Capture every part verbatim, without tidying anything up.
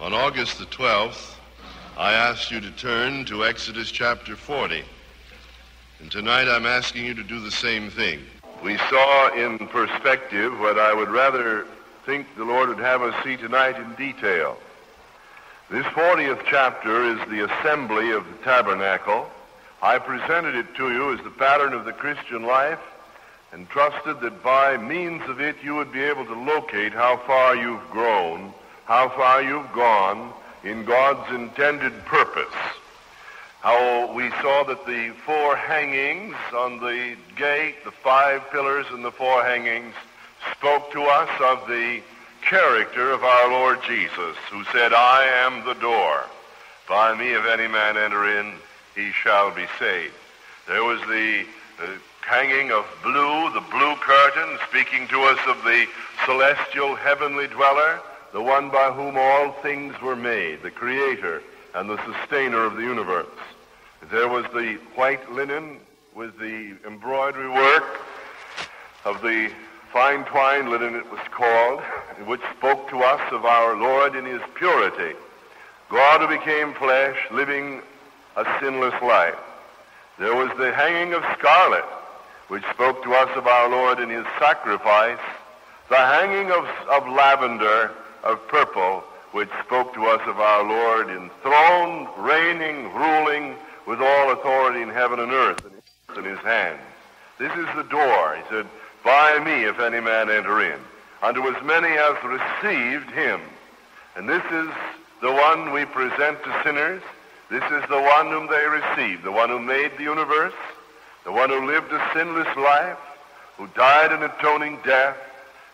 On August the twelfth, I asked you to turn to Exodus chapter forty. And tonight I'm asking you to do the same thing. We saw in perspective what I would rather think the Lord would have us see tonight in detail. This fortieth chapter is the assembly of the tabernacle. I presented it to you as the pattern of the Christian life and trusted that by means of it you would be able to locate how far you've grown, how far you've gone in God's intended purpose. How we saw that the four hangings on the gate, the five pillars and the four hangings, spoke to us of the character of our Lord Jesus, who said, I am the door. By me, if any man enter in, he shall be saved. There was the uh, hanging of blue, the blue curtain, speaking to us of the celestial heavenly dweller, the one by whom all things were made, the creator and the sustainer of the universe. There was the white linen with the embroidery work of the fine twine linen, it was called, which spoke to us of our Lord in his purity. God who became flesh, living a sinless life. There was the hanging of scarlet, which spoke to us of our Lord in his sacrifice. The hanging of, of lavender, of purple, which spoke to us of our Lord enthroned, reigning, ruling with all authority in heaven and earth in his hand. This is the door. He said, by me if any man enter in, unto as many as received him. And this is the one we present to sinners. This is the one whom they received, the one who made the universe, the one who lived a sinless life, who died an atoning death,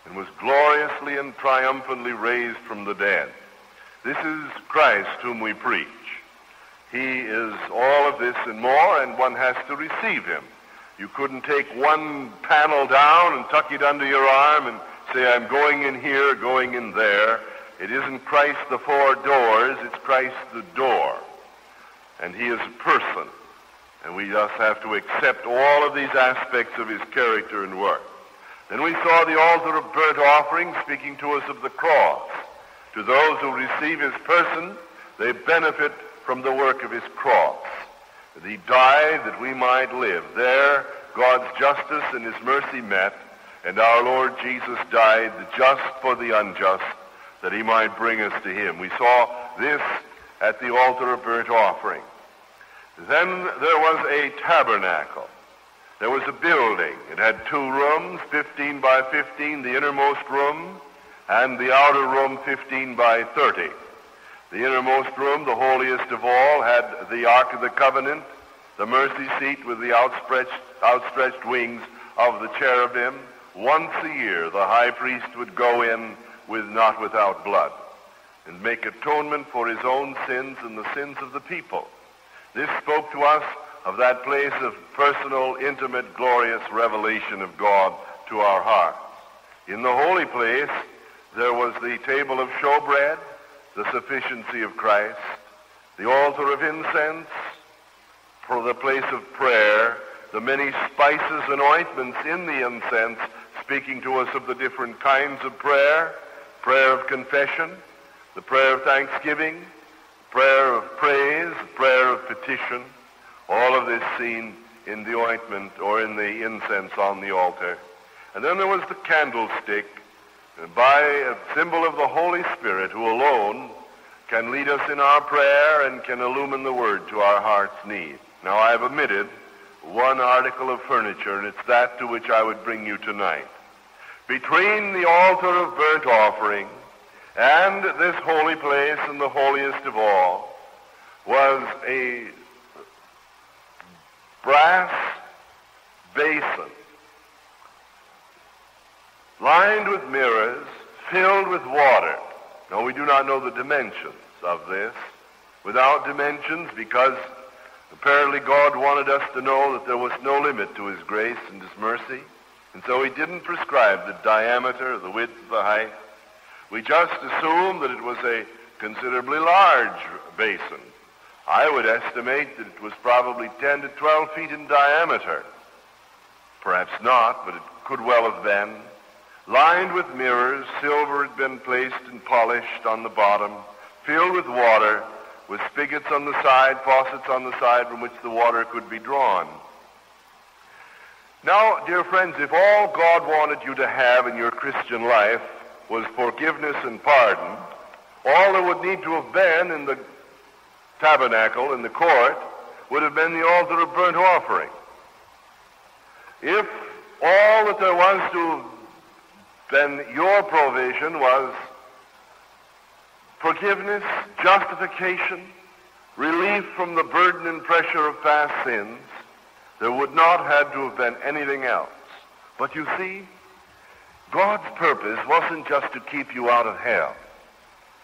and was gloriously and triumphantly raised from the dead. This is Christ whom we preach. He is all of this and more, and one has to receive him. You couldn't take one panel down and tuck it under your arm and say, I'm going in here, going in there. It isn't Christ the four doors, it's Christ the door. And he is a person. And we just have to accept all of these aspects of his character and work. Then we saw the altar of burnt offering speaking to us of the cross. To those who receive his person, they benefit from the work of his cross. That he died that we might live. There, God's justice and his mercy met, and our Lord Jesus died, the just for the unjust, that he might bring us to him. We saw this at the altar of burnt offering. Then there was a tabernacle. There was a building. It had two rooms, fifteen by fifteen, the innermost room, and the outer room, fifteen by thirty. The innermost room, the holiest of all, had the Ark of the Covenant, the mercy seat with the outstretched, outstretched wings of the cherubim. Once a year, the high priest would go in with not without blood and make atonement for his own sins and the sins of the people. This spoke to us of that place of personal, intimate, glorious revelation of God to our hearts. In the holy place, there was the table of showbread, the sufficiency of Christ, the altar of incense, for the place of prayer, the many spices and ointments in the incense, speaking to us of the different kinds of prayer, prayer of confession, the prayer of thanksgiving, prayer of praise, prayer of petition, all of this seen in the ointment or in the incense on the altar. And then there was the candlestick, by a symbol of the Holy Spirit, who alone can lead us in our prayer and can illumine the word to our heart's need. Now, I have omitted one article of furniture, and it's that to which I would bring you tonight. Between the altar of burnt offering and this holy place and the holiest of all was a brass basin, lined with mirrors, filled with water. Now, we do not know the dimensions of this. Without dimensions, because apparently God wanted us to know that there was no limit to his grace and his mercy. And so he didn't prescribe the diameter, the width, the height. We just assumed that it was a considerably large basin. I would estimate that it was probably ten to twelve feet in diameter. Perhaps not, but it could well have been. Lined with mirrors, silver had been placed and polished on the bottom, filled with water, with spigots on the side, faucets on the side from which the water could be drawn. Now, dear friends, if all God wanted you to have in your Christian life was forgiveness and pardon, all there would need to have been in the tabernacle, in the court, would have been the altar of burnt offering. If all that there was to have been your provision was forgiveness, justification, relief from the burden and pressure of past sins, there would not have to have been anything else. But you see, God's purpose wasn't just to keep you out of hell.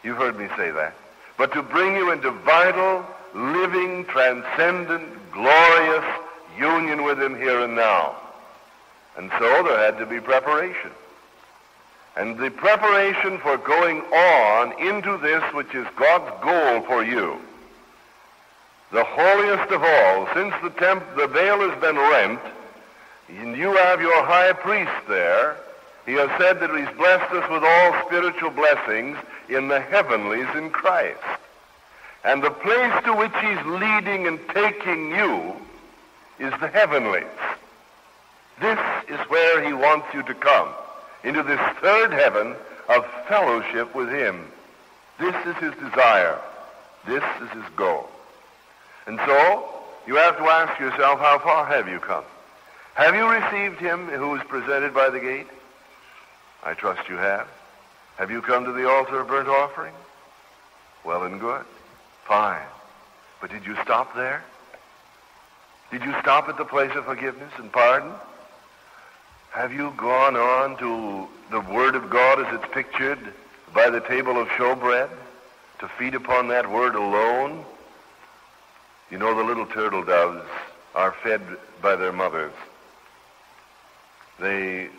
You've heard me say that. But to bring you into vital, living, transcendent, glorious union with Him here and now. And so there had to be preparation. And the preparation for going on into this which is God's goal for you, the holiest of all, since the, temp the veil has been rent, and you have your high priest there. He has said that He's blessed us with all spiritual blessings in the heavenlies in Christ. And the place to which He's leading and taking you is the heavenlies. This is where He wants you to come, into this third heaven of fellowship with Him. This is His desire. This is His goal. And so, you have to ask yourself, how far have you come? Have you received Him who is presented by the gate? I trust you have. Have you come to the altar of burnt offering? Well and good. Fine. But did you stop there? Did you stop at the place of forgiveness and pardon? Have you gone on to the Word of God as it's pictured by the table of showbread, to feed upon that Word alone? You know, the little turtle doves are fed by their mothers. They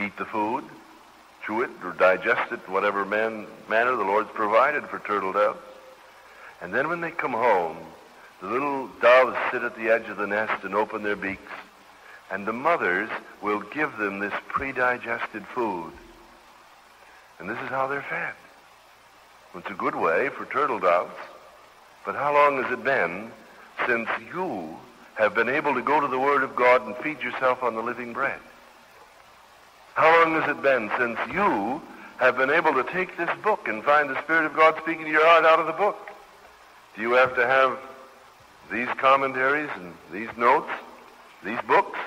eat the food, chew it, or digest it, whatever man, manner the Lord's provided for turtle doves. And then when they come home, the little doves sit at the edge of the nest and open their beaks, and the mothers will give them this pre-digested food. And this is how they're fed. Well, it's a good way for turtle doves, but how long has it been since you have been able to go to the Word of God and feed yourself on the living bread? How long has it been since you have been able to take this book and find the Spirit of God speaking to your heart out of the book? Do you have to have these commentaries and these notes, these books?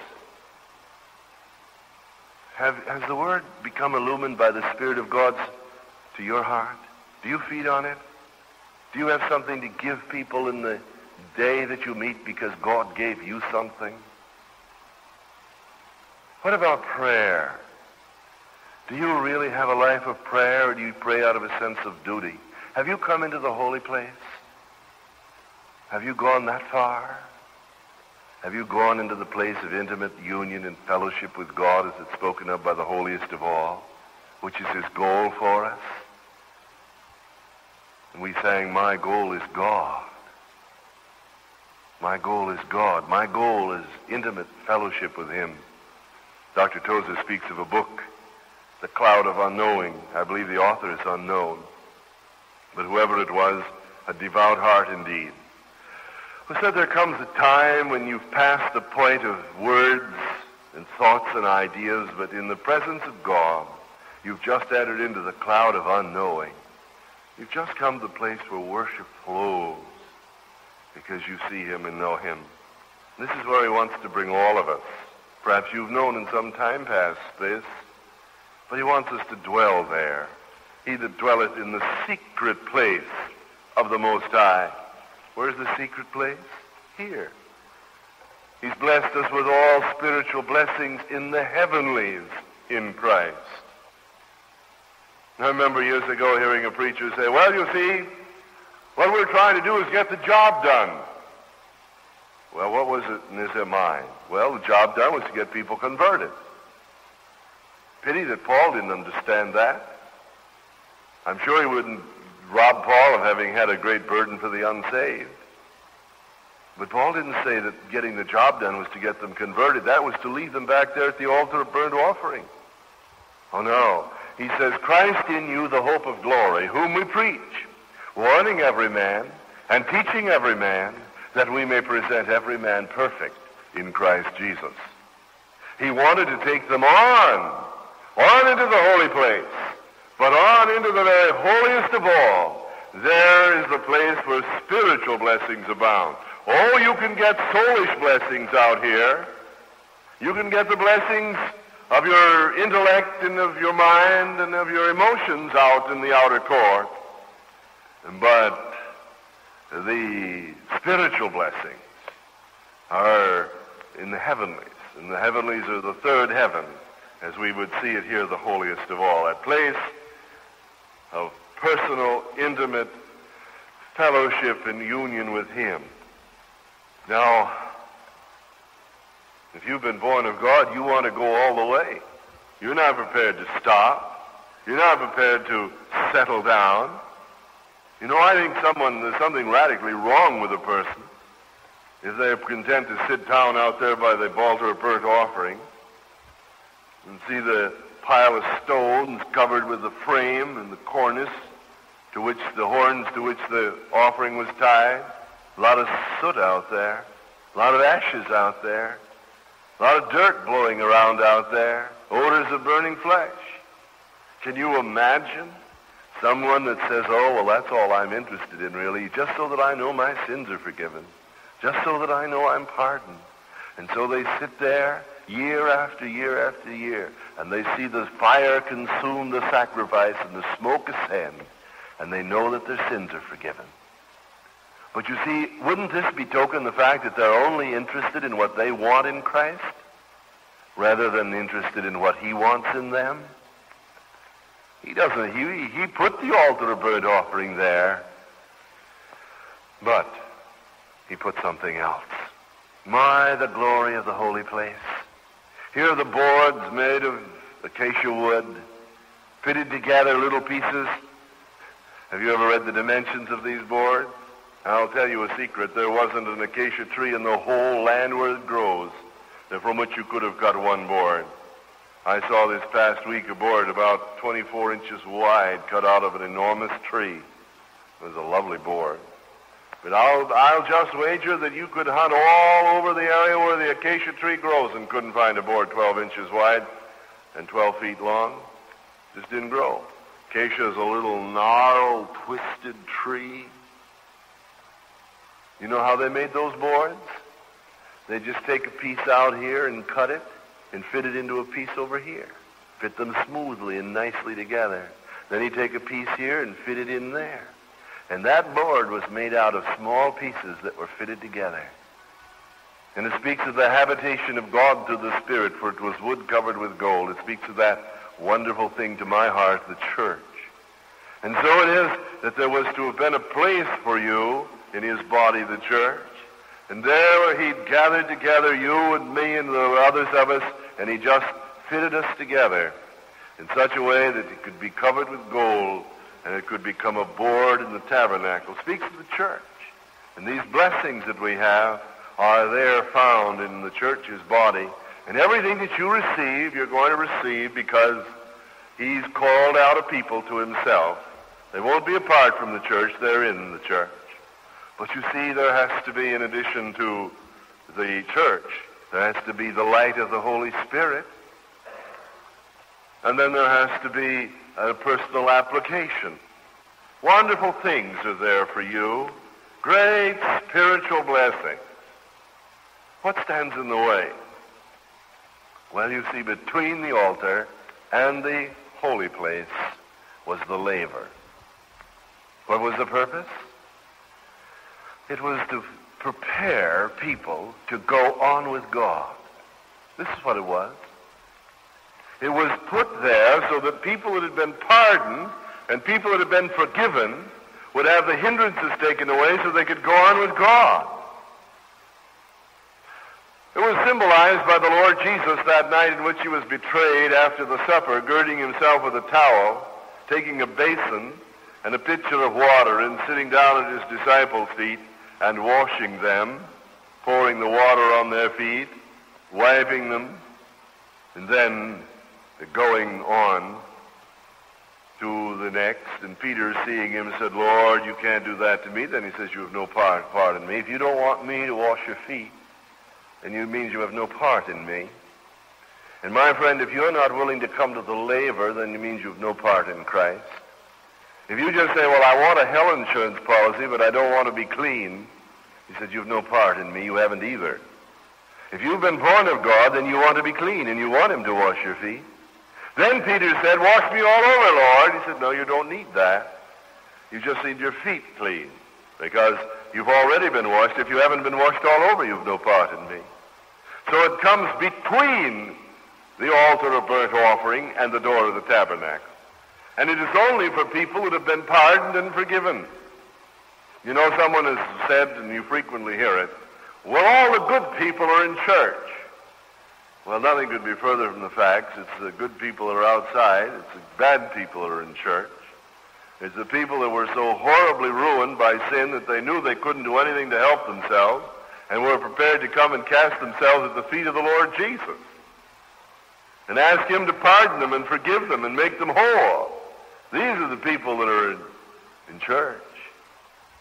Have, has the Word become illumined by the Spirit of God to your heart? Do you feed on it? Do you have something to give people in the day that you meet because God gave you something? What about prayer? Do you really have a life of prayer, or do you pray out of a sense of duty? Have you come into the holy place? Have you gone that far? Have you gone into the place of intimate union and fellowship with God as it's spoken of by the holiest of all, which is His goal for us? And we sang, my goal is God. My goal is God. My goal is intimate fellowship with Him. Doctor Tozer speaks of a book, The Cloud of Unknowing. I believe the author is unknown. But whoever it was, a devout heart indeed, who said there comes a time when you've passed the point of words and thoughts and ideas, but in the presence of God, you've just entered into the cloud of unknowing. You've just come to the place where worship flows because you see Him and know Him. This is where He wants to bring all of us. Perhaps you've known in some time past this, but He wants us to dwell there. He that dwelleth in the secret place of the Most High. Where's the secret place? Here. He's blessed us with all spiritual blessings in the heavenlies in Christ. I remember years ago hearing a preacher say, well, you see, what we're trying to do is get the job done. Well, what was it in his mind? Well, the job done was to get people converted. Pity that Paul didn't understand that. I'm sure he wouldn't rob Paul of having had a great burden for the unsaved. But Paul didn't say that getting the job done was to get them converted. That was to leave them back there at the altar of burnt offering. Oh, no. He says, Christ in you, the hope of glory, whom we preach, warning every man and teaching every man that we may present every man perfect in Christ Jesus. He wanted to take them on, on into the holy place, but on into the very holiest of all. There is the place where spiritual blessings abound. Oh, you can get soulish blessings out here. You can get the blessings of your intellect and of your mind and of your emotions out in the outer court. But the spiritual blessings are in the heavenlies. And the heavenlies are the third heaven, as we would see it here, the holiest of all. That place of personal, intimate fellowship and union with Him. Now, if you've been born of God, you want to go all the way. You're not prepared to stop. You're not prepared to settle down. You know, I think someone, there's something radically wrong with a person if they're content to sit down out there by the altar of burnt offering and see the pile of stones covered with the frame and the cornice to which the horns to which the offering was tied. A lot of soot out there, a lot of ashes out there, a lot of dirt blowing around out there, odors of burning flesh. Can you imagine someone that says, oh, well, that's all I'm interested in, really, just so that I know my sins are forgiven, just so that I know I'm pardoned. And so they sit there year after year after year, and they see the fire consume the sacrifice and the smoke ascend, and they know that their sins are forgiven. But you see, wouldn't this betoken the fact that they're only interested in what they want in Christ, rather than interested in what He wants in them? He doesn't. He, he put the altar of burnt offering there, but He put something else. My, the glory of the holy place. Here are the boards made of acacia wood, fitted together little pieces. Have you ever read the dimensions of these boards? I'll tell you a secret. There wasn't an acacia tree in the whole land where it grows from which you could have cut one board. I saw this past week a board about twenty-four inches wide cut out of an enormous tree. It was a lovely board. But I'll, I'll just wager that you could hunt all over the area where the acacia tree grows and couldn't find a board twelve inches wide and twelve feet long. It just didn't grow. Acacia is a little gnarled, twisted tree. You know how they made those boards? They just take a piece out here and cut it and fit it into a piece over here. Fit them smoothly and nicely together. Then you take a piece here and fit it in there. And that board was made out of small pieces that were fitted together. And it speaks of the habitation of God through the Spirit, for it was wood covered with gold. It speaks of that wonderful thing to my heart, the church. And so it is that there was to have been a place for you in His body, the church. And there where He'd gathered together you and me and the others of us, and He just fitted us together in such a way that it could be covered with gold, and it could become a board in the tabernacle. It speaks of the church. And these blessings that we have are there found in the church's body. And everything that you receive, you're going to receive because He's called out a people to Himself. They won't be apart from the church. They're in the church. But you see, there has to be, in addition to the church, there has to be the light of the Holy Spirit. And then there has to be a personal application. Wonderful things are there for you. Great spiritual blessings. What stands in the way? Well, you see, between the altar and the holy place was the laver. What was the purpose? It was to prepare people to go on with God. This is what it was. It was put there so that people that had been pardoned and people that had been forgiven would have the hindrances taken away so they could go on with God. It was symbolized by the Lord Jesus that night in which He was betrayed after the supper, girding Himself with a towel, taking a basin and a pitcher of water, and sitting down at His disciples' feet and washing them, pouring the water on their feet, wiping them, and then going on to the next, and Peter, seeing him, said, Lord, you can't do that to me. Then he says, you have no part, part in me. If you don't want me to wash your feet, then it means you have no part in me. And my friend, if you're not willing to come to the laver, then it means you have no part in Christ. If you just say, well, I want a health insurance policy, but I don't want to be clean, he says, you have no part in me. You haven't either. If you've been born of God, then you want to be clean, and you want him to wash your feet. Then Peter said, wash me all over, Lord. He said, no, you don't need that. You just need your feet clean, because you've already been washed. If you haven't been washed all over, you've no part in me. So it comes between the altar of burnt offering and the door of the tabernacle. And it is only for people who have been pardoned and forgiven. You know, someone has said, and you frequently hear it, well, all the good people are in church. Well, nothing could be further from the facts. It's the good people that are outside. It's the bad people that are in church. It's the people that were so horribly ruined by sin that they knew they couldn't do anything to help themselves and were prepared to come and cast themselves at the feet of the Lord Jesus and ask him to pardon them and forgive them and make them whole. These are the people that are in, in church.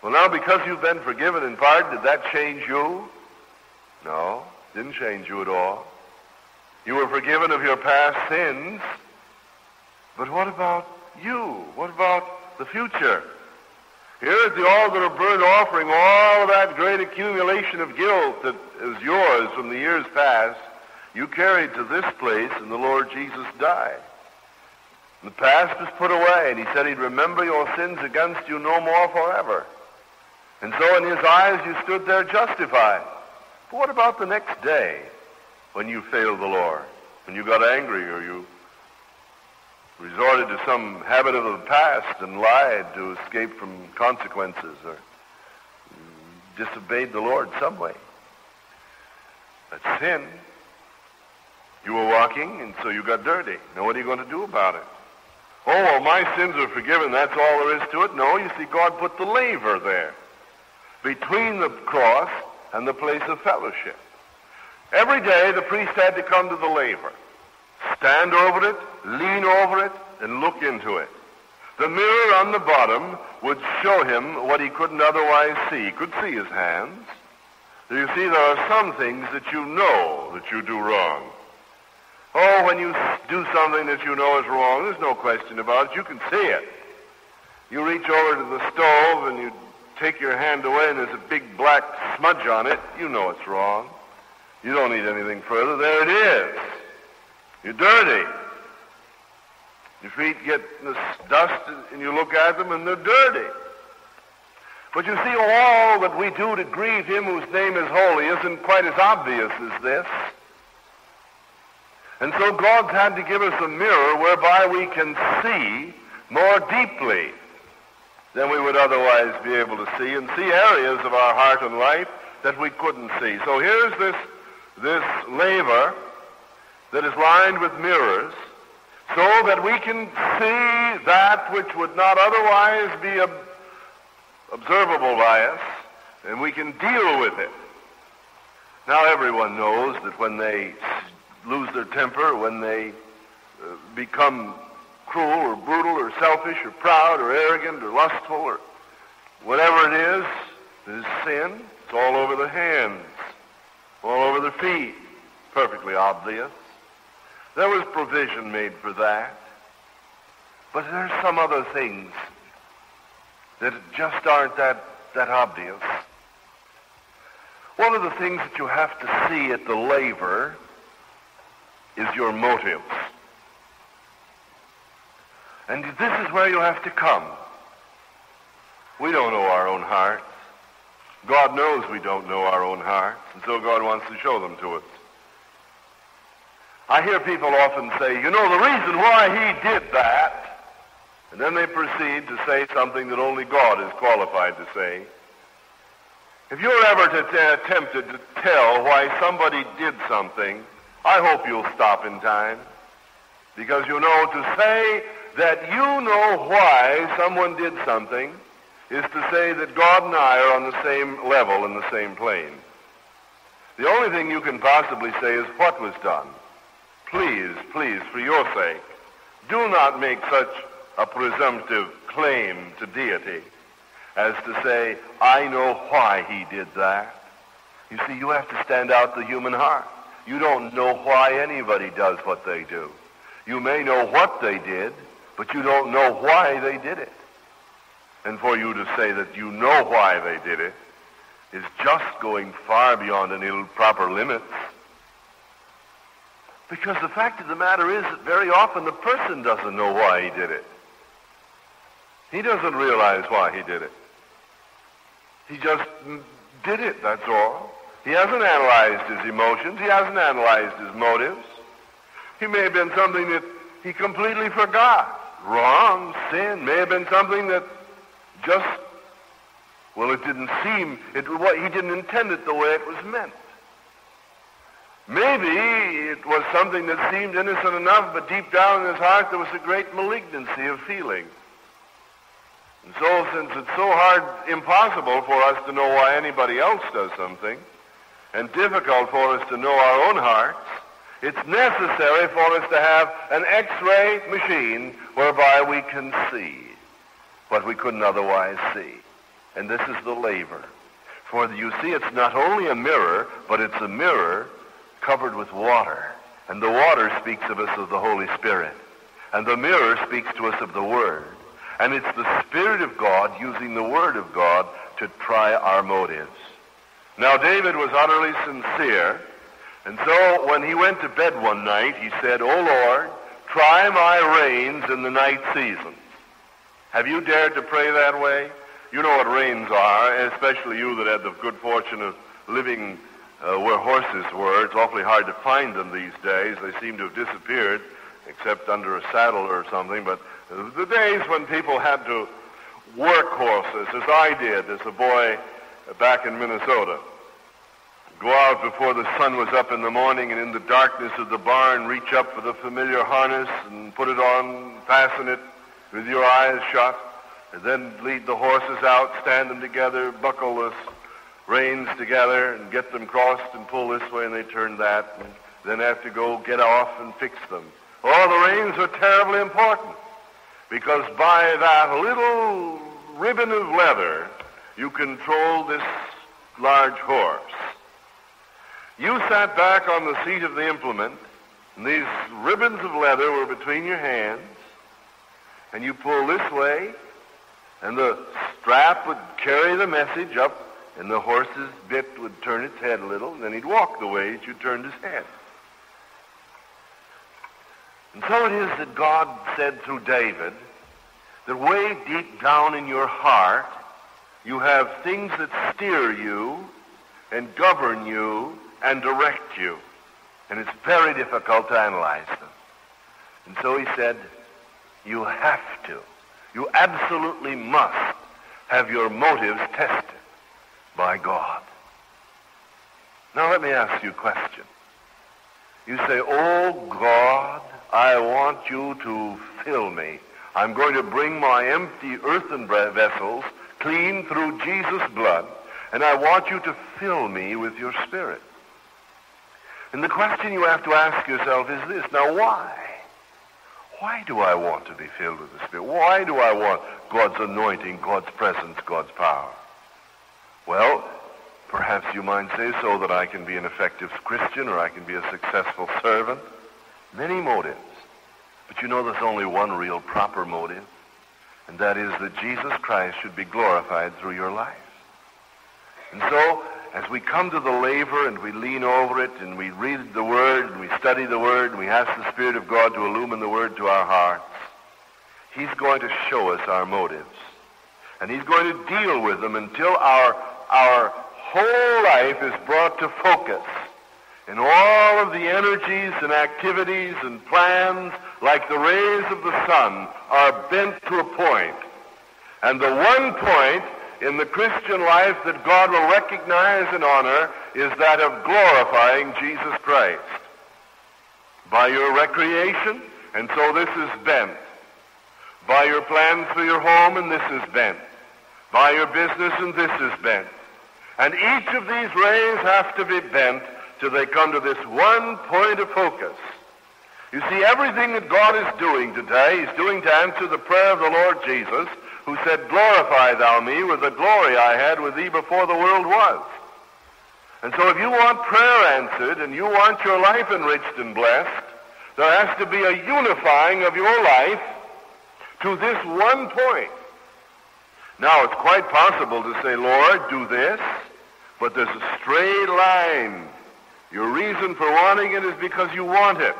Well, now, because you've been forgiven and pardoned, did that change you? No, didn't change you at all. You were forgiven of your past sins, but what about you? What about the future? Here at the altar of burnt offering, all of that great accumulation of guilt that is yours from the years past, you carried to this place, and the Lord Jesus died. The past was put away, and he said he'd remember your sins against you no more forever. And so in his eyes you stood there justified. But what about the next day when you failed the Lord, when you got angry or you resorted to some habit of the past and lied to escape from consequences or disobeyed the Lord some way? That's sin. You were walking, and so you got dirty. Now, what are you going to do about it? Oh, well, my sins are forgiven. That's all there is to it. No, you see, God put the laver there between the cross and the place of fellowship. Every day, the priest had to come to the laver, stand over it, lean over it, and look into it. The mirror on the bottom would show him what he couldn't otherwise see. He could see his hands. You see, there are some things that you know that you do wrong. Oh, when you do something that you know is wrong, there's no question about it. You can see it. You reach over to the stove and you take your hand away and there's a big black smudge on it. You know it's wrong. You don't need anything further. There it is. You're dirty. Your feet get this dust and you look at them and they're dirty. But you see, all that we do to grieve him whose name is holy isn't quite as obvious as this. And so God's had to give us a mirror whereby we can see more deeply than we would otherwise be able to see, and see areas of our heart and life that we couldn't see. So here's this, this laver that is lined with mirrors so that we can see that which would not otherwise be ob- observable by us, and we can deal with it. Now, everyone knows that when they lose their temper, when they uh, become cruel or brutal or selfish or proud or arrogant or lustful or whatever it is, it is sin. It's all over their hands, all over their feet, perfectly obvious. There was provision made for that. But there are some other things that just aren't that, that obvious. One of the things that you have to see at the laver is your motives. And this is where you have to come. We don't know our own hearts. God knows we don't know our own hearts, and so God wants to show them to us. I hear people often say, you know, the reason why he did that, and then they proceed to say something that only God is qualified to say. If you're ever to t- tempted to tell why somebody did something, I hope you'll stop in time, because you know, to say that you know why someone did something is to say that God and I are on the same level and the same plane. The only thing you can possibly say is what was done. Please, please, for your sake, do not make such a presumptive claim to deity as to say, I know why he did that. You see, you have to stand out the human heart. You don't know why anybody does what they do. You may know what they did, but you don't know why they did it. And for you to say that you know why they did it is just going far beyond any proper limits. Because the fact of the matter is that very often the person doesn't know why he did it. He doesn't realize why he did it. He just did it, that's all. He hasn't analyzed his emotions. He hasn't analyzed his motives. He may have been something that he completely forgot. Wrong, sin, may have been something that just, well, it didn't seem, it, what, he didn't intend it the way it was meant. Maybe it was something that seemed innocent enough, but deep down in his heart there was a great malignancy of feeling. And so, since it's so hard, impossible for us to know why anybody else does something, and difficult for us to know our own hearts, it's necessary for us to have an X-ray machine whereby we can see what we couldn't otherwise see. And this is the labor. For you see, it's not only a mirror, but it's a mirror covered with water. And the water speaks of us of the Holy Spirit. And the mirror speaks to us of the Word. And it's the Spirit of God using the Word of God to try our motives. Now, David was utterly sincere, and so when he went to bed one night, he said, O Lord, try my rains in the night season. Have you dared to pray that way? You know what rains are, especially you that had the good fortune of living uh, where horses were. It's awfully hard to find them these days. They seem to have disappeared, except under a saddle or something, but the days when people had to work horses, as I did as a boy back in Minnesota, go out before the sun was up in the morning and in the darkness of the barn, reach up for the familiar harness and put it on, fasten it with your eyes shut, and then lead the horses out, stand them together, buckle the reins together, and get them crossed and pull this way, and they turn that, and then have to go get off and fix them. Oh, the reins are terribly important. Because by that little ribbon of leather, you control this large horse. You sat back on the seat of the implement, and these ribbons of leather were between your hands, and you pull this way, and the strap would carry the message up, and the horse's bit would turn its head a little, and then he'd walk the way that you turned his head. And so it is that God said through David that way deep down in your heart you have things that steer you and govern you and direct you. And it's very difficult to analyze them. And so he said, you have to, you absolutely must have your motives tested by God. Now let me ask you a question. You say, oh God, I want you to fill me. I'm going to bring my empty earthen vessels clean through Jesus' blood, and I want you to fill me with your Spirit. And the question you have to ask yourself is this, now why? Why do I want to be filled with the Spirit? Why do I want God's anointing, God's presence, God's power? Well, perhaps you might say, so that I can be an effective Christian, or I can be a successful servant. Many motives, but you know there's only one real proper motive, and that is that Jesus Christ should be glorified through your life. And so, as we come to the labor and we lean over it and we read the Word and we study the Word and we ask the Spirit of God to illumine the Word to our hearts, He's going to show us our motives. And He's going to deal with them until our, our whole life is brought to focus. And all of the energies and activities and plans, like the rays of the sun, are bent to a point. And the one point in the Christian life that God will recognize and honor is that of glorifying Jesus Christ by your recreation, and so this is bent. By your plans for your home, and this is bent. By your business, and this is bent. And each of these rays have to be bent till they come to this one point of focus. You see, everything that God is doing today, he's doing to answer the prayer of the Lord Jesus, who said, "Glorify thou me with the glory I had with thee before the world was." And so if you want prayer answered and you want your life enriched and blessed, there has to be a unifying of your life to this one point. Now, it's quite possible to say, "Lord, do this," but there's a straight line. Your reason for wanting it is because you want it.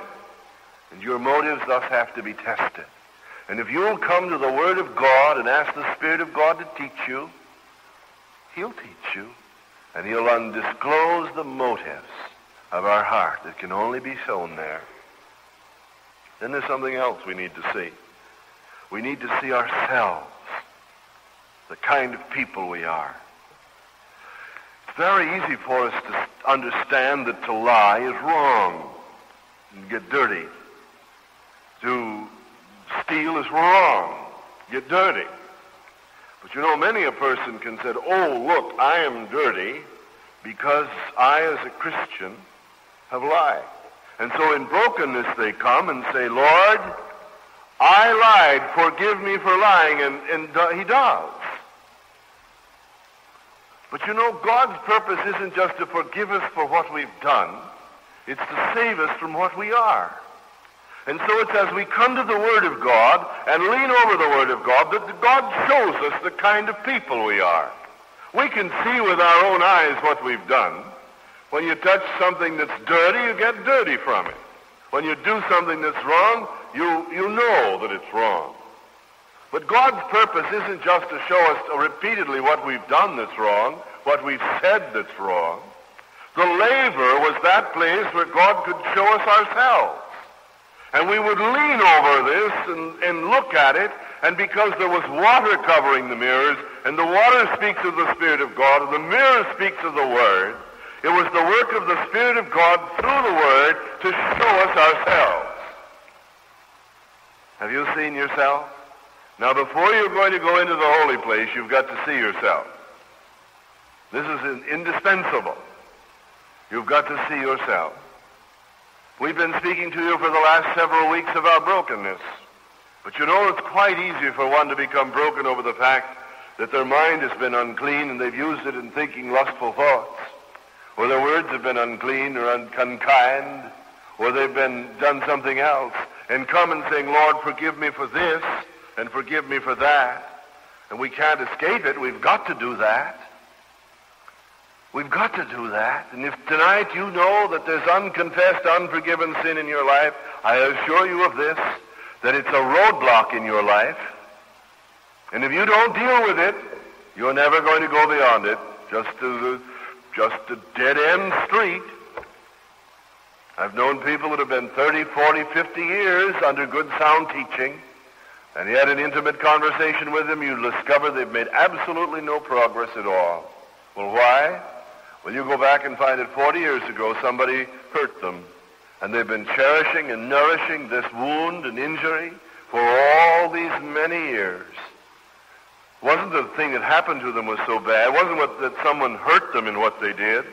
And your motives thus have to be tested. And if you'll come to the Word of God and ask the Spirit of God to teach you, he'll teach you. And he'll undisclose the motives of our heart that can only be shown there. Then there's something else we need to see. We need to see ourselves, the kind of people we are. It's very easy for us to understand that to lie is wrong and get dirty. To steal is wrong, get dirty. But you know, many a person can say, "Oh, look, I am dirty because I, as a Christian, have lied." And so in brokenness they come and say, "Lord, I lied. Forgive me for lying." And, and uh, he does. But you know, God's purpose isn't just to forgive us for what we've done. It's to save us from what we are. And so it's as we come to the Word of God and lean over the Word of God that God shows us the kind of people we are. We can see with our own eyes what we've done. When you touch something that's dirty, you get dirty from it. When you do something that's wrong, you, you know that it's wrong. But God's purpose isn't just to show us repeatedly what we've done that's wrong, what we've said that's wrong. The laver was that place where God could show us ourselves. And we would lean over this and, and look at it, and because there was water covering the mirrors, and the water speaks of the Spirit of God, and the mirror speaks of the Word, it was the work of the Spirit of God through the Word to show us ourselves. Have you seen yourself? Now, before you're going to go into the holy place, you've got to see yourself. This is indispensable. You've got to see yourself. We've been speaking to you for the last several weeks of our brokenness. But you know, it's quite easy for one to become broken over the fact that their mind has been unclean and they've used it in thinking lustful thoughts, or their words have been unclean or unkind, or they've been done something else, and come and saying, "Lord, forgive me for this and forgive me for that." And we can't escape it. We've got to do that. We've got to do that. And if tonight you know that there's unconfessed, unforgiven sin in your life, I assure you of this, that it's a roadblock in your life. And if you don't deal with it, you're never going to go beyond it. Just a, just a dead-end street. I've known people that have been thirty, forty, fifty years under good sound teaching, and you had an intimate conversation with them, you discover they've made absolutely no progress at all. Well, why? Well, you go back and find that forty years ago somebody hurt them, and they've been cherishing and nourishing this wound and injury for all these many years. It wasn't the thing that happened to them was so bad. It wasn't what, that someone hurt them in what they did.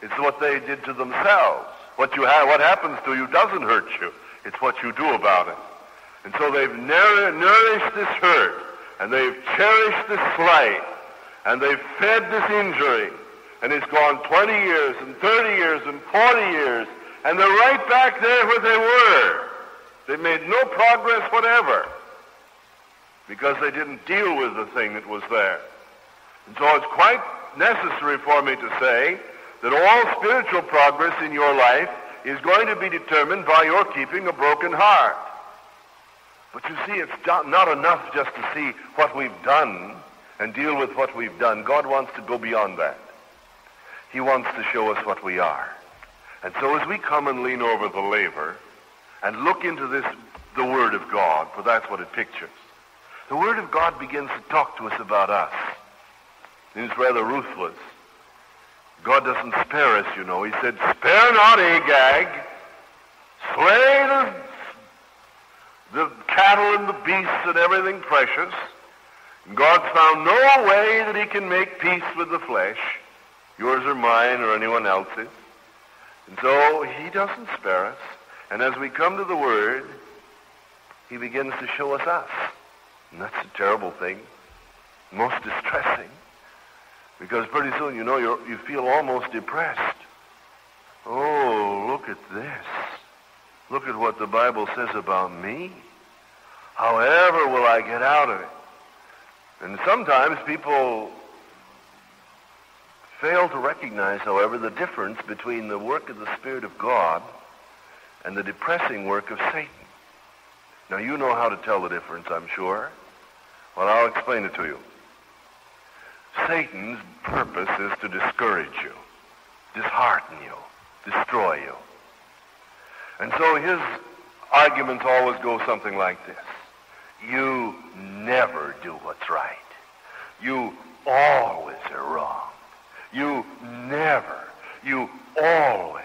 It's what they did to themselves. What, you ha- what happens to you doesn't hurt you. It's what you do about it. And so they've nour- nourished this hurt, and they've cherished this slight, and they've fed this injury, and it's gone twenty years, and thirty years, and forty years, and they're right back there where they were. They made no progress whatever, because they didn't deal with the thing that was there. And so it's quite necessary for me to say that all spiritual progress in your life is going to be determined by your keeping a broken heart. But you see, it's not enough just to see what we've done and deal with what we've done. God wants to go beyond that. He wants to show us what we are. And so as we come and lean over the laver and look into this, the Word of God, for that's what it pictures, the Word of God begins to talk to us about us. It's rather ruthless. God doesn't spare us, you know. He said, "Spare not Agag, slay the, the cattle and the beasts and everything precious." God's found no way that he can make peace with the flesh, yours or mine or anyone else's. And so he doesn't spare us. And as we come to the Word, he begins to show us us. And that's a terrible thing, most distressing, because pretty soon you know you're, you feel almost depressed. Oh, look at this. Look at what the Bible says about me. However will I get out of it? And sometimes people fail to recognize, however, the difference between the work of the Spirit of God and the depressing work of Satan. Now, you know how to tell the difference, I'm sure. Well, I'll explain it to you. Satan's purpose is to discourage you, dishearten you, destroy you. And so his arguments always go something like this. You never do what's right. You always are wrong. You never. You always.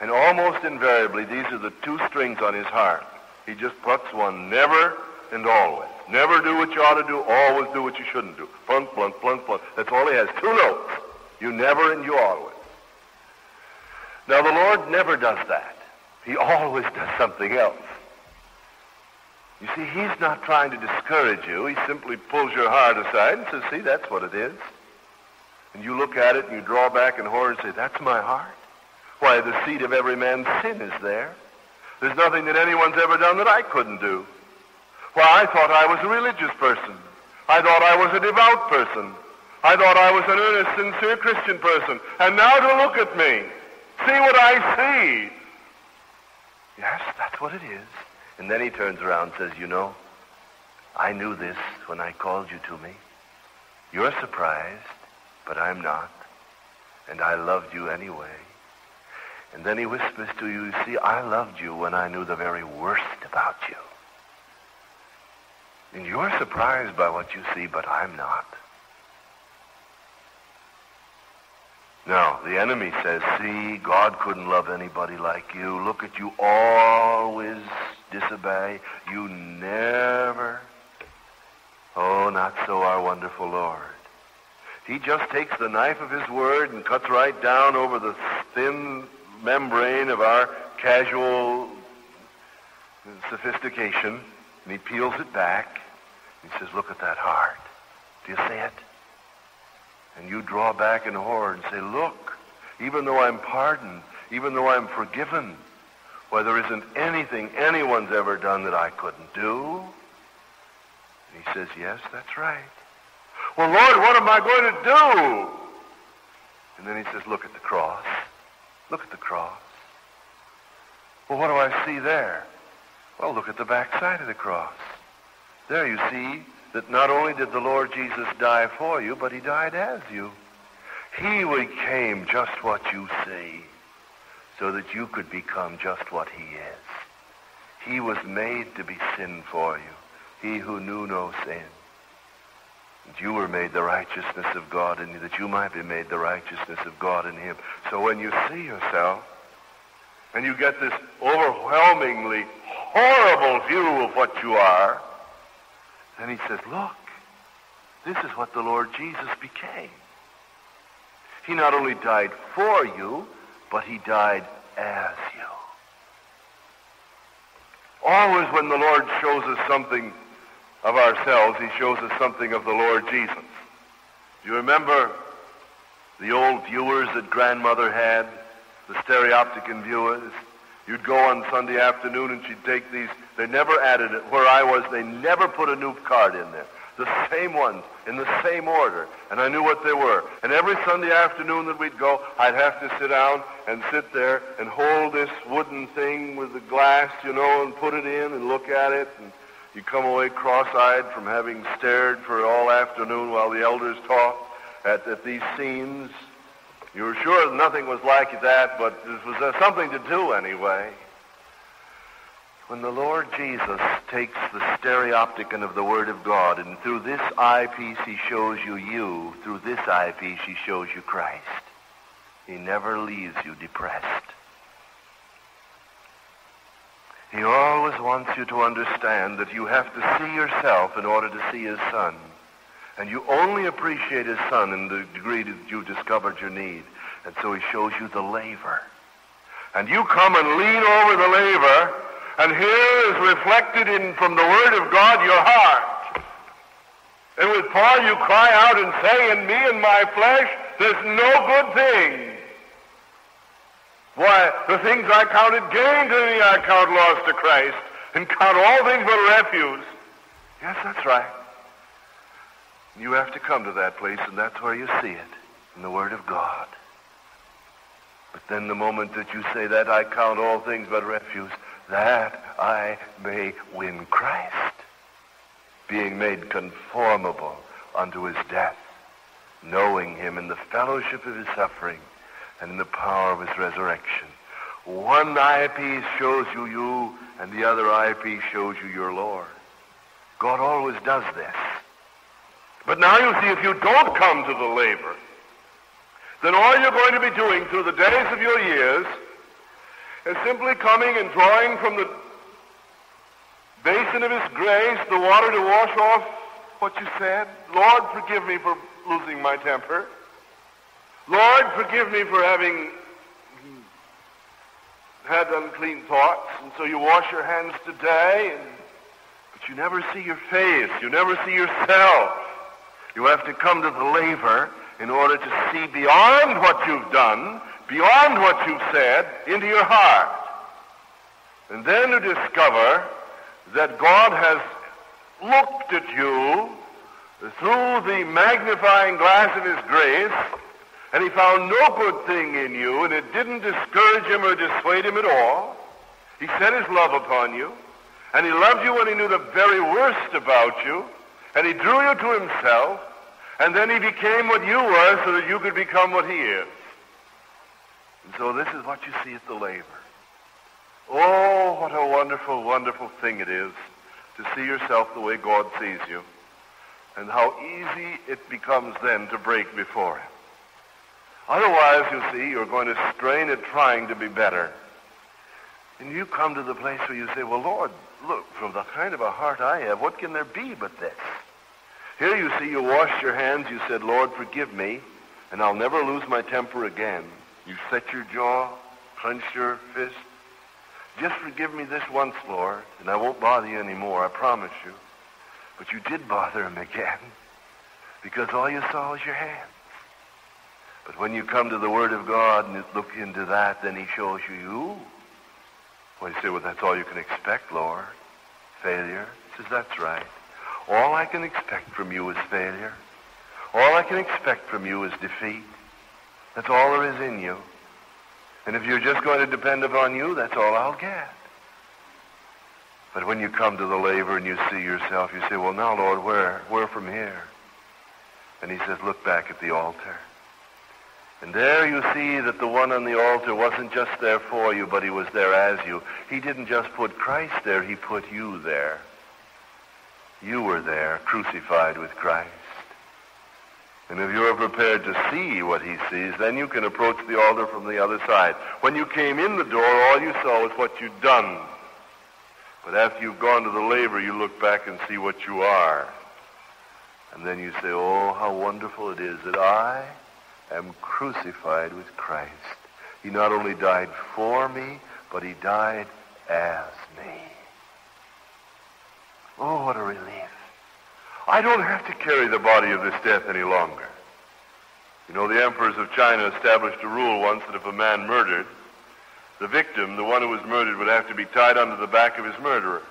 And almost invariably, these are the two strings on his harp. He just plucks one, never and always. Never do what you ought to do, always do what you shouldn't do. Plunk, plunk, plunk, plunk. That's all he has, two notes. You never and you always. Now, the Lord never does that. He always does something else. You see, he's not trying to discourage you. He simply pulls your heart aside and says, see, that's what it is. And you look at it and you draw back in horror and say, that's my heart. Why, the seed of every man's sin is there. There's nothing that anyone's ever done that I couldn't do. Why, I thought I was a religious person. I thought I was a devout person. I thought I was an earnest, sincere Christian person. And now to look at me. See what I see. Yes, that's what it is. And then he turns around and says, you know, I knew this when I called you to me. You're surprised, but I'm not. And I loved you anyway. And then he whispers to you, you see, I loved you when I knew the very worst about you. And you're surprised by what you see, but I'm not. Now, the enemy says, see, God couldn't love anybody like you. Look at you, always disobey. You never. Oh, not so our wonderful Lord. He just takes the knife of his word and cuts right down over the thin membrane of our casual sophistication, and he peels it back. He says, look at that heart. Do you see it? And you draw back in horror and say, look, even though I'm pardoned, even though I'm forgiven, why, there isn't anything anyone's ever done that I couldn't do. And he says, yes, that's right. Well, Lord, what am I going to do? And then he says, look at the cross. Look at the cross. Well, what do I see there? Well, look at the backside of the cross. There you see that not only did the Lord Jesus die for you, but he died as you. He became just what you see, so that you could become just what he is. He was made to be sin for you, he who knew no sin. And you were made the righteousness of God in you, that you might be made the righteousness of God in him. So when you see yourself, and you get this overwhelmingly horrible view of what you are, then he says, look, this is what the Lord Jesus became. He not only died for you, but he died as you. Always when the Lord shows us something of ourselves, he shows us something of the Lord Jesus. Do you remember the old viewers that grandmother had, the stereopticon viewers? You'd go on Sunday afternoon and she'd take these. They never added it. Where I was, they never put a new card in there. The same ones, in the same order. And I knew what they were. And every Sunday afternoon that we'd go, I'd have to sit down and sit there and hold this wooden thing with the glass, you know, and put it in and look at it. And you come away cross-eyed from having stared for all afternoon while the elders talked at, at these scenes. You were sure nothing was like that, but it was something to do anyway. When the Lord Jesus takes the stereopticon of the Word of God, and through this eyepiece he shows you you, through this eyepiece he shows you Christ. He never leaves you depressed. He always wants you to understand that you have to see yourself in order to see his Son. And you only appreciate his Son in the degree that you've discovered your need. And so he shows you the laver. And you come and lean over the laver, and here is reflected in from the Word of God your heart. And with Paul you cry out and say, in me and my flesh there's no good thing. Why, the things I counted gain to me I count loss to Christ, and count all things but refuse. Yes, that's right. You have to come to that place, and that's where you see it, in the Word of God. But then the moment that you say that, I count all things but refuse, that I may win Christ, being made conformable unto his death, knowing him in the fellowship of his suffering and in the power of his resurrection. One eyepiece shows you you, and the other eyepiece shows you your Lord. God always does this. But now you see, if you don't come to the labor, then all you're going to be doing through the days of your years is simply coming and drawing from the basin of his grace the water to wash off what you said. Lord, forgive me for losing my temper. Lord, forgive me for having had unclean thoughts. And so you wash your hands today, and, but you never see your face. You never see yourself. You have to come to the laver in order to see beyond what you've done, beyond what you've said, into your heart. And then you discover that God has looked at you through the magnifying glass of his grace, and he found no good thing in you, and it didn't discourage him or dissuade him at all. He set his love upon you, and he loved you when he knew the very worst about you, and he drew you to himself, and then he became what you were so that you could become what he is. And so this is what you see at the labor. Oh, what a wonderful, wonderful thing it is to see yourself the way God sees you, and how easy it becomes then to break before him. Otherwise, you see, you're going to strain at trying to be better. And you come to the place where you say, well, Lord, look, from the kind of a heart I have, what can there be but this? Here you see, you washed your hands, you said, Lord, forgive me, and I'll never lose my temper again. You set your jaw, clenched your fist. Just forgive me this once, Lord, and I won't bother you anymore, I promise you. But you did bother him again, because all you saw was your hands. But when you come to the Word of God and look into that, then he shows you you. Well, you say, well, that's all you can expect, Lord. Failure. He says, that's right. All I can expect from you is failure. All I can expect from you is defeat. That's all there is in you. And if you're just going to depend upon you, that's all I'll get. But when you come to the labor and you see yourself, you say, well, now, Lord, where? Where from here? And he says, look back at the altar. And there you see that the one on the altar wasn't just there for you, but he was there as you. He didn't just put Christ there, he put you there. You were there, crucified with Christ. And if you're prepared to see what he sees, then you can approach the altar from the other side. When you came in the door, all you saw was what you'd done. But after you've gone to the labor, you look back and see what you are. And then you say, oh, how wonderful it is that I am crucified with Christ. He not only died for me, but he died as me. Oh, what a relief. I don't have to carry the body of this death any longer. You know, the emperors of China established a rule once that if a man murdered, the victim, the one who was murdered, would have to be tied onto the back of his murderer.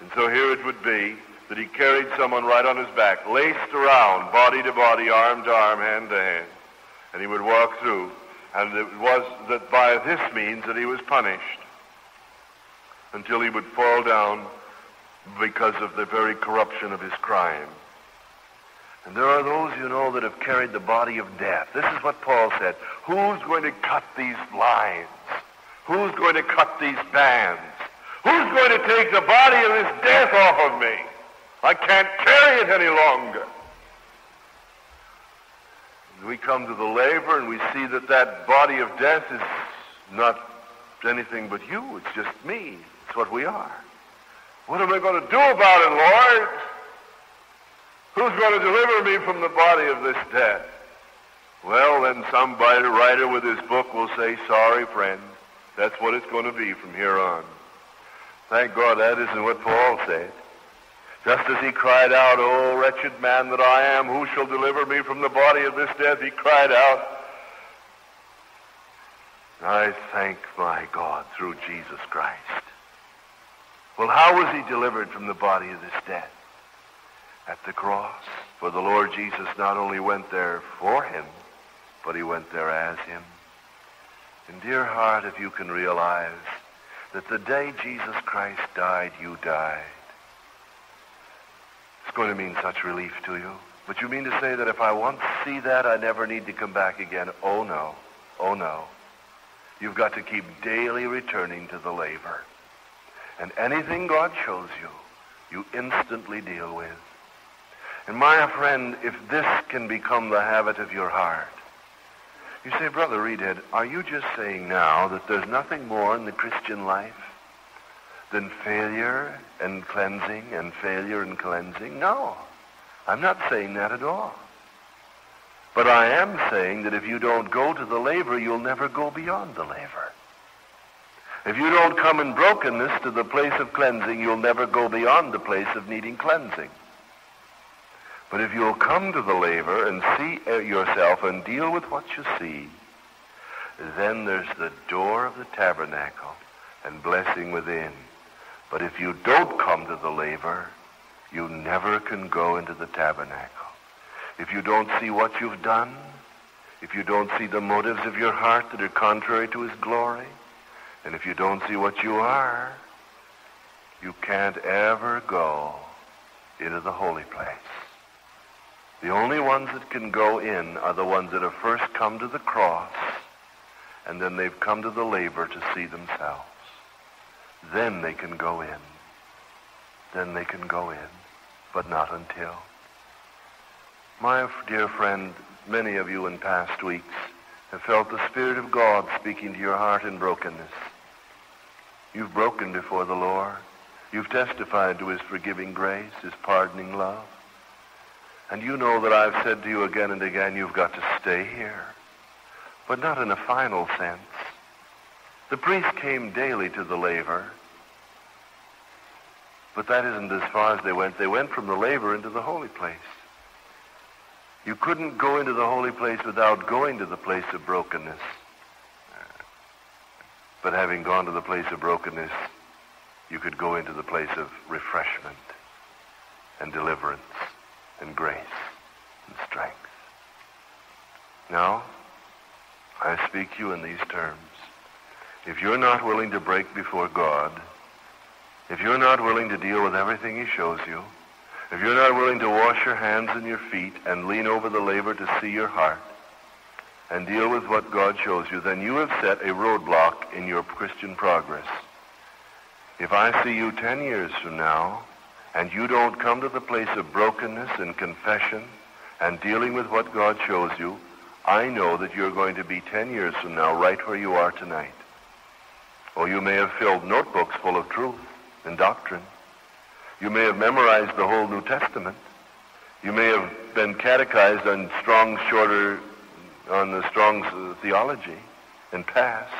And so here it would be that he carried someone right on his back, laced around, body to body, arm to arm, hand to hand. And he would walk through. And it was that by this means that he was punished until he would fall down because of the very corruption of his crime. And there are those, you know, that have carried the body of death. This is what Paul said. Who's going to cut these lines? Who's going to cut these bands? Who's going to take the body of this death off of me? I can't carry it any longer. We come to the labor and we see that that body of death is not anything but you. It's just me. It's what we are. What am I going to do about it, Lord? Who's going to deliver me from the body of this death? Well, then some writer with his book will say, sorry, friend, That's what it's going to be from here on. Thank God that isn't what Paul said. Just as he cried out, "O wretched man that I am, who shall deliver me from the body of this death?" He cried out, "I thank my God through Jesus Christ." Well, how was he delivered from the body of this death? At the cross. For the Lord Jesus not only went there for him, but he went there as him. And dear heart, if you can realize that the day Jesus Christ died, you died, it's going to mean such relief to you. But you mean to say that if I once see that, I never need to come back again? Oh, no. Oh, no. You've got to keep daily returning to the labor. And anything God shows you, you instantly deal with. And my friend, if this can become the habit of your heart, you say, "Brother Reidhead, are you just saying now that there's nothing more in the Christian life than failure and cleansing and failure and cleansing?" No, I'm not saying that at all. But I am saying that if you don't go to the labor, you'll never go beyond the labor. If you don't come in brokenness to the place of cleansing, you'll never go beyond the place of needing cleansing. But if you'll come to the labor and see yourself and deal with what you see, then there's the door of the tabernacle and blessing within. But if you don't come to the labor, you never can go into the tabernacle. If you don't see what you've done, if you don't see the motives of your heart that are contrary to his glory, and if you don't see what you are, you can't ever go into the holy place. The only ones that can go in are the ones that have first come to the cross, and then they've come to the labor to see themselves. Then they can go in. Then they can go in, but not until. My dear friend, many of you in past weeks have felt the Spirit of God speaking to your heart in brokenness. You've broken before the Lord. You've testified to his forgiving grace, his pardoning love. And you know that I've said to you again and again, you've got to stay here, but not in a final sense. The priest came daily to the laver, but that isn't as far as they went. They went from the laver into the holy place. You couldn't go into the holy place without going to the place of brokenness. But having gone to the place of brokenness, you could go into the place of refreshment and deliverance and grace and strength. Now, I speak to you in these terms. If you're not willing to break before God, if you're not willing to deal with everything he shows you, if you're not willing to wash your hands and your feet and lean over the labor to see your heart and deal with what God shows you, then you have set a roadblock in your Christian progress. If I see you ten years from now, and you don't come to the place of brokenness and confession and dealing with what God shows you, I know that you're going to be ten years from now right where you are tonight. Or you may have filled notebooks full of truth and doctrine. You may have memorized the whole New Testament. You may have been catechized on strong, shorter, on the strong theology and past.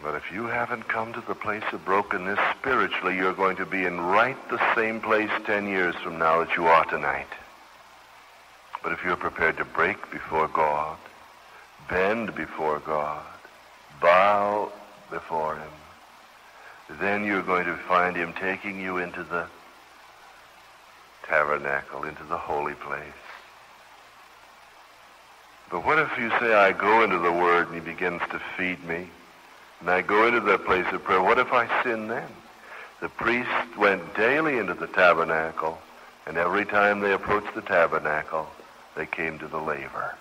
But if you haven't come to the place of brokenness spiritually, you're going to be in right the same place ten years from now that you are tonight. But if you're prepared to break before God, bend before God, bow before him, then you're going to find him taking you into the tabernacle, into the holy place. But what if you say, "I go into the Word and he begins to feed me, and I go into that place of prayer"? What if I sin then? The priest went daily into the tabernacle, and every time they approached the tabernacle, they came to the laver.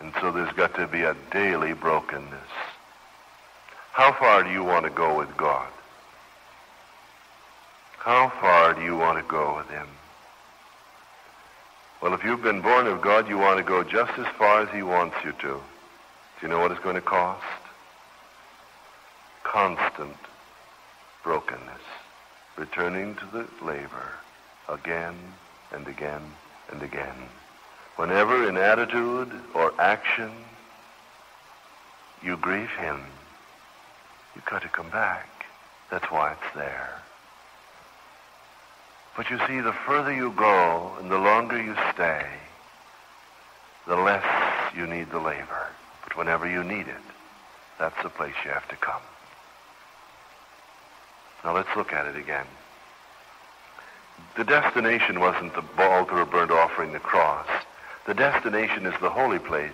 And so there's got to be a daily brokenness. How far do you want to go with God? How far do you want to go with him? Well, if you've been born of God, you want to go just as far as he wants you to. Do you know what it's going to cost? Constant brokenness, returning to the labor again and again and again. Whenever in attitude or action You grieve him. You've got to come back. That's why it's there. But you see, the further you go and the longer you stay, the less you need the labor. But whenever you need it, that's the place you have to come. Now let's look at it again. The destination wasn't the altar of burnt offering, the cross. The destination is the holy place,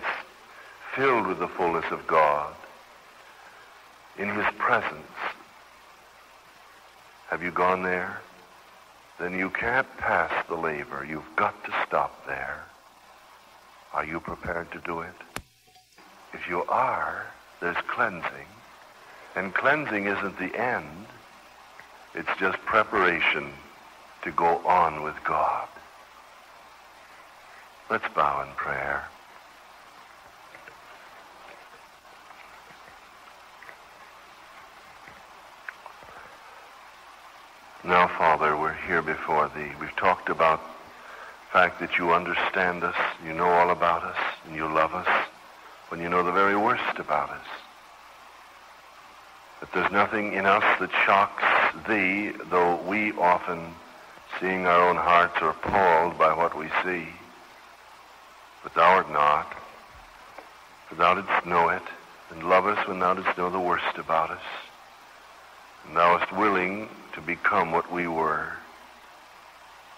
filled with the fullness of God, in his presence. Have you gone there? Then you can't pass the labor. You've got to stop there. Are you prepared to do it? If you are, there's cleansing. And cleansing isn't the end. It's just preparation to go on with God. Let's bow in prayer. Now, Father, we're here before Thee. We've talked about the fact that You understand us, You know all about us, and You love us when You know the very worst about us. That there's nothing in us that shocks Thee, though we often, seeing our own hearts, are appalled by what we see. But Thou art not, for Thou didst know it, and love us when Thou didst know the worst about us. And Thou wast willing to become what we were,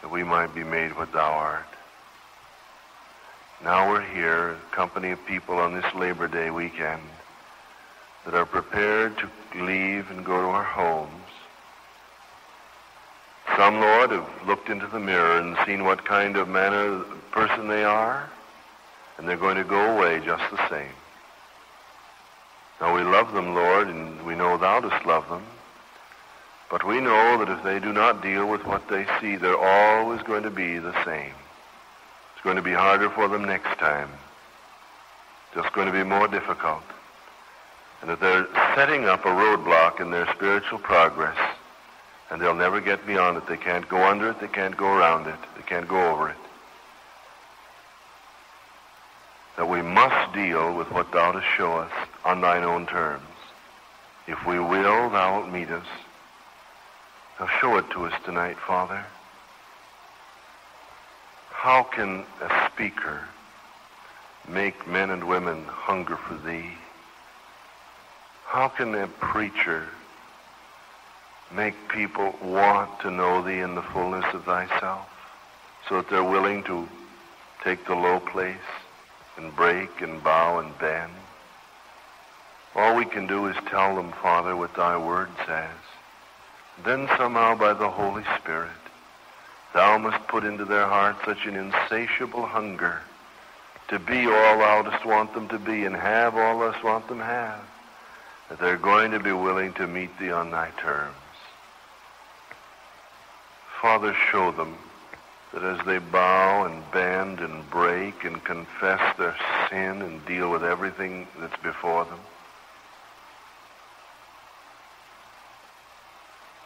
that we might be made what Thou art. Now we're here, a company of people on this Labor Day weekend that are prepared to leave and go to our homes. Some, Lord, have looked into the mirror and seen what kind of manner of person they are, and they're going to go away just the same. Now we love them, Lord, and we know Thou dost love them. But we know that if they do not deal with what they see, they're always going to be the same. It's going to be harder for them next time. It's going to be more difficult. And that they're setting up a roadblock in their spiritual progress, and they'll never get beyond it. They can't go under it. They can't go around it. They can't go over it. That we must deal with what Thou dost show us on Thine own terms. If we will, Thou wilt meet us. Now show it to us tonight, Father. How can a speaker make men and women hunger for Thee? How can a preacher make people want to know Thee in the fullness of Thyself, so that they're willing to take the low place and break and bow and bend? All we can do is tell them, Father, what Thy Word says. Then somehow by the Holy Spirit, Thou must put into their hearts such an insatiable hunger to be all Thou dost want them to be and have all Thou dost want them to have, that they're going to be willing to meet Thee on Thy terms. Father, show them that as they bow and bend and break and confess their sin and deal with everything that's before them,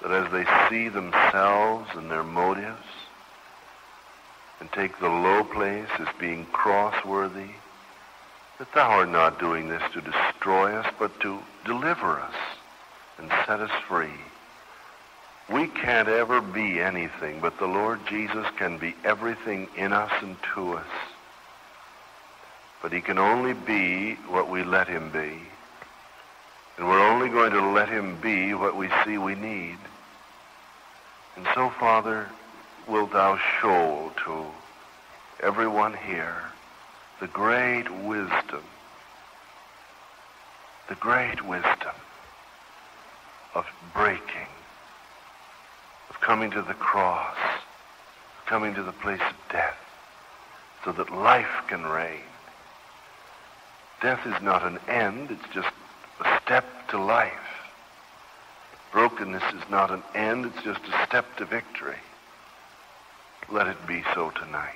that as they see themselves and their motives and take the low place as being cross-worthy, that Thou art not doing this to destroy us, but to deliver us and set us free. We can't ever be anything, but the Lord Jesus can be everything in us and to us. But He can only be what we let Him be. And we're only going to let Him be what we see we need. And so, Father, wilt Thou show to everyone here the great wisdom, the great wisdom of breaking, of coming to the cross, of coming to the place of death, so that life can reign. Death is not an end, it's just a step to life. Brokenness is not an end, it's just a step to victory. Let it be so tonight.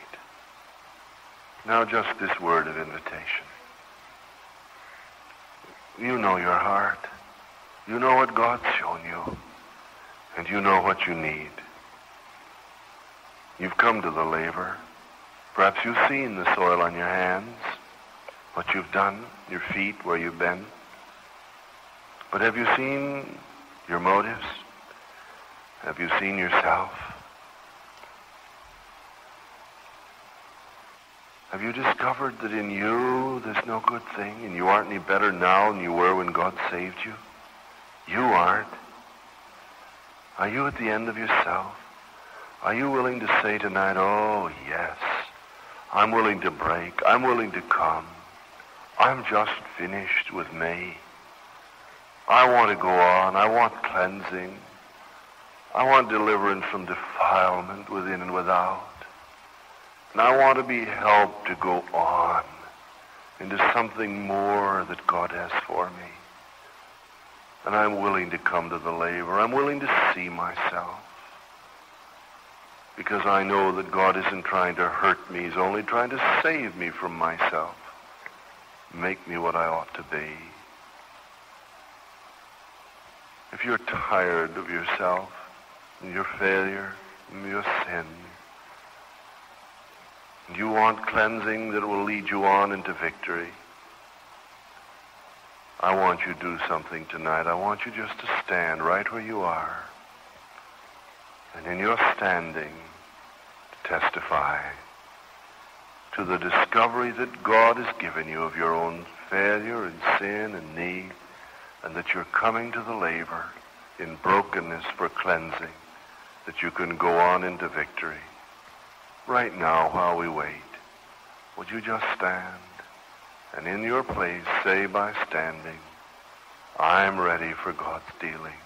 Now just this word of invitation. You know your heart. You know what God's shown you. And You know what you need. You've come to the labor. Perhaps you've seen the soil on your hands, what you've done, your feet, where you've been. But have you seen your motives? Have you seen yourself? Have you discovered that in you there's no good thing, and you aren't any better now than you were when God saved you? You aren't. Are you at the end of yourself? Are you willing to say tonight, oh yes, I'm willing to break, I'm willing to come, I'm just finished with me. I want to go on, I want cleansing, I want deliverance from defilement within and without. And I want to be helped to go on into something more that God has for me. And I'm willing to come to the labor. I'm willing to see myself. Because I know that God isn't trying to hurt me. He's only trying to save me from myself. Make me what I ought to be. If you're tired of yourself, and your failure, and your sin, you want cleansing that will lead you on into victory. I want you to do something tonight. I want you just to stand right where you are. And in your standing, to testify to the discovery that God has given you of your own failure and sin and need, and that you're coming to the labor in brokenness for cleansing, that you can go on into victory. Right now, while we wait, would you just stand and in your place say by standing, I'm ready for God's dealing.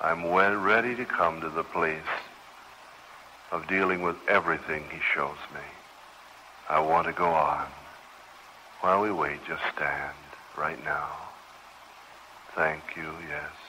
I'm well ready to come to the place of dealing with everything He shows me. I want to go on. While we wait, just stand right now. Thank you, yes.